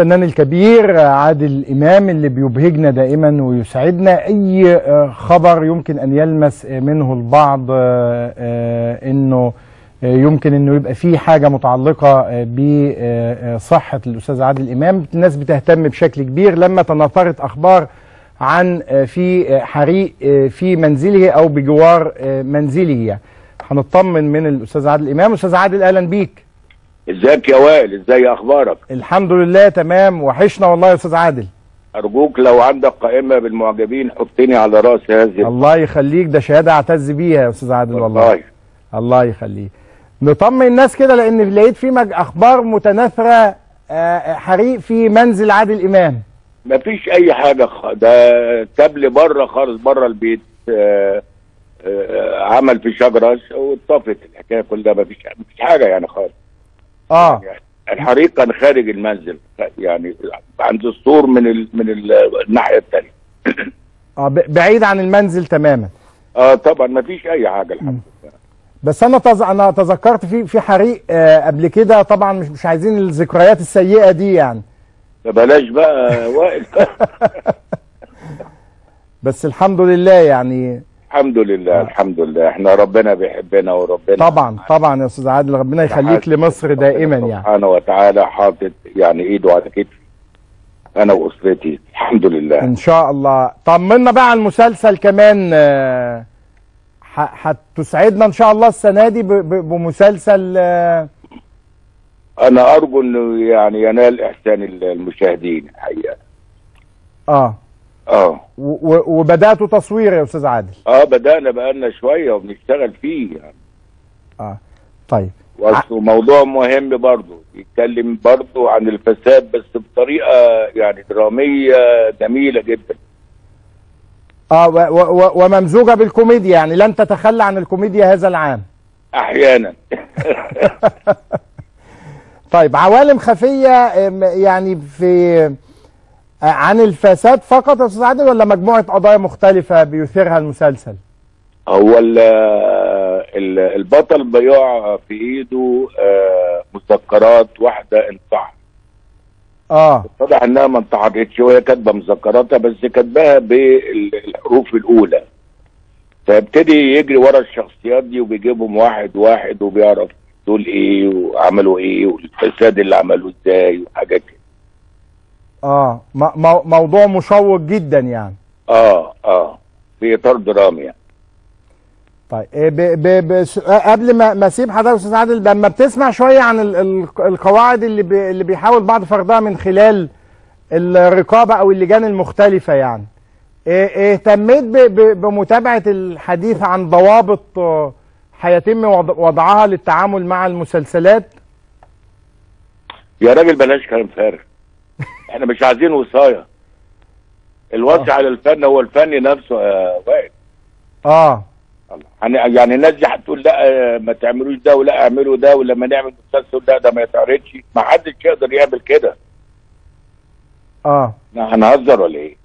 الفنان الكبير عادل إمام اللي بيبهجنا دائما ويسعدنا. أي خبر يمكن أن يلمس منه البعض أنه يمكن أنه يبقى فيه حاجة متعلقة بصحة الأستاذ عادل إمام، الناس بتهتم بشكل كبير. لما تناثرت أخبار عن في حريق في منزله أو بجوار منزله، هنطمن من الأستاذ عادل إمام. أستاذ عادل أهلا بيك. ازيك يا وائل؟ ازاي اخبارك؟ الحمد لله تمام، وحشنا والله يا استاذ عادل. ارجوك لو عندك قائمه بالمعجبين حطني على راسي. هذه الله يخليك، ده شهاده اعتز بيها يا استاذ عادل والله. الله يخليك. نطمن الناس كده لان لقيت في اخبار متناثره، حريق في منزل عادل امام. مفيش اي حاجه، ده تبل بره خالص، بره البيت، عمل في شجره واتطفت الحكايه كلها، مفيش حاجه يعني خالص. يعني الحريق كان خارج المنزل، يعني عند السور من الناحيه الثانيه. بعيد عن المنزل تماما. طبعا ما فيش اي حاجه الحمد لله. بس انا تذكرت في حريق قبل كده، طبعا مش عايزين الذكريات السيئه دي يعني. بلاش بقى وائل. بس الحمد لله يعني. الحمد لله الحمد لله، احنا ربنا بيحبنا وربنا طبعا يا استاذ عادل، ربنا يخليك لمصر دائما يعني. سبحانه وتعالى حاطط يعني ايده على كتفي انا واسرتي الحمد لله. ان شاء الله. طمنا بقى على المسلسل كمان، هتسعدنا ان شاء الله السنه دي بمسلسل انا ارجو انه يعني ينال احسان المشاهدين الحقيقه. وبدأتوا تصوير يا استاذ عادل؟ بدأنا بقالنا شويه وبنشتغل فيه يعني. طيب، وموضوع مهم برضه، بيتكلم برضه عن الفساد بس بطريقه يعني دراميه جميله جدا. وممزوجه بالكوميديا، يعني لن تتخلى عن الكوميديا هذا العام. احيانا. طيب، عوالم خفيه يعني في عن الفساد فقط يا استاذ عادل ولا مجموعه قضايا مختلفه بيثيرها المسلسل؟ هو البطل بيقع في ايده مسكرات واحده انتحرت. اتضح انها ما انتحرتش وهي كاتبه مذكراتها، بس كاتباها بالحروف الاولى. فيبتدي يجري ورا الشخصيات دي وبيجيبهم واحد واحد وبيعرف دول ايه وعملوا ايه والفساد اللي عملوه ازاي وحاجات كده. موضوع مشوق جدا يعني. في اطار درامي يعني. طيب، قبل ما اسيب حضرتك يا استاذ عادل، لما بتسمع شويه عن القواعد اللي بيحاول بعض فرضها من خلال الرقابه او اللجان المختلفه يعني، اهتميت بمتابعه الحديث عن ضوابط هيتم وضعها للتعامل مع المسلسلات؟ يا راجل بلاش كلام فارغ. احنا مش عايزين وصايه. الوصي على الفن هو الفن نفسه يا وائل. يعني الناس دي هتقول لا ما تعملوش ده ولا اعملوا ده، ولما نعمل مسلسل لا ده ما يتعرضش، ما حدش يقدر يعمل كده. هنهزر ولا ايه؟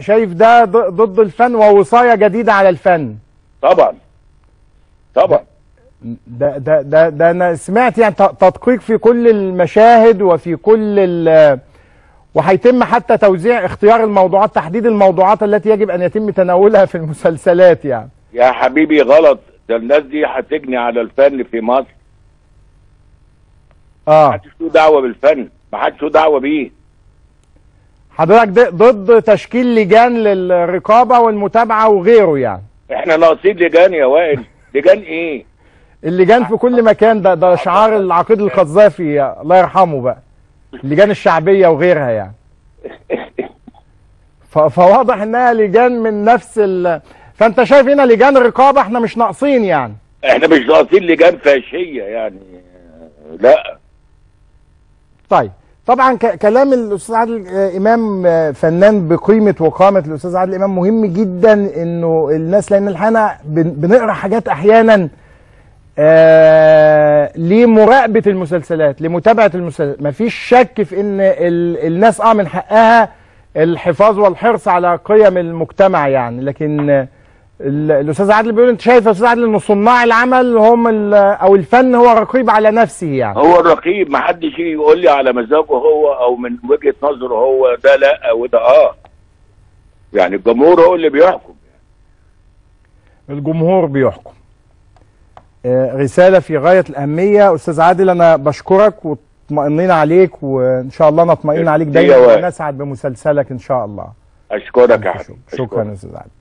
شايف ده ضد الفن ووصايه جديده على الفن. طبعا ده انا سمعت يعني تدقيق في كل المشاهد وفي كل وهيتم حتى توزيع اختيار الموضوعات، تحديد الموضوعات التي يجب ان يتم تناولها في المسلسلات يعني. يا حبيبي غلط، ده الناس دي هتجني على الفن في مصر. محدش له دعوه بالفن، محدش له دعوه بيه. حضرتك ضد تشكيل لجان للرقابه والمتابعه وغيره يعني؟ احنا ناقصين لجان يا وائل. لجان ايه؟ اللجان في كل مكان، ده شعار العقيد القذافي الله يرحمه بقى، اللجان الشعبيه وغيرها يعني. فواضح انها لجان من نفس فانت شايف هنا لجان رقابه احنا مش ناقصين يعني. احنا مش ناقصين لجان فاشيه يعني، لا. طيب، طبعا كلام الاستاذ عادل امام، فنان بقيمه وقامه الاستاذ عادل امام، مهم جدا انه الناس، لان الحقيقه بنقرا حاجات احيانا لمراقبه المسلسلات، لمتابعه المسلسلات. مفيش شك في ان الناس من حقها الحفاظ والحرص على قيم المجتمع يعني، لكن الاستاذ عادل بيقول انت شايف يا استاذ عادل ان صناع العمل هم او الفن هو الرقيب على نفسه، يعني هو الرقيب، ما حدش يجي يقول لي على مزاجه هو او من وجهه نظره هو ده لا وده يعني الجمهور هو اللي بيحكم، يعني الجمهور بيحكم. رساله في غايه الاهميه. استاذ عادل انا بشكرك واطمئنين عليك، وان شاء الله نطمئن عليك دايما ونسعد بمسلسلك ان شاء الله. اشكرك يا حبيبي، شكرا استاذ عادل.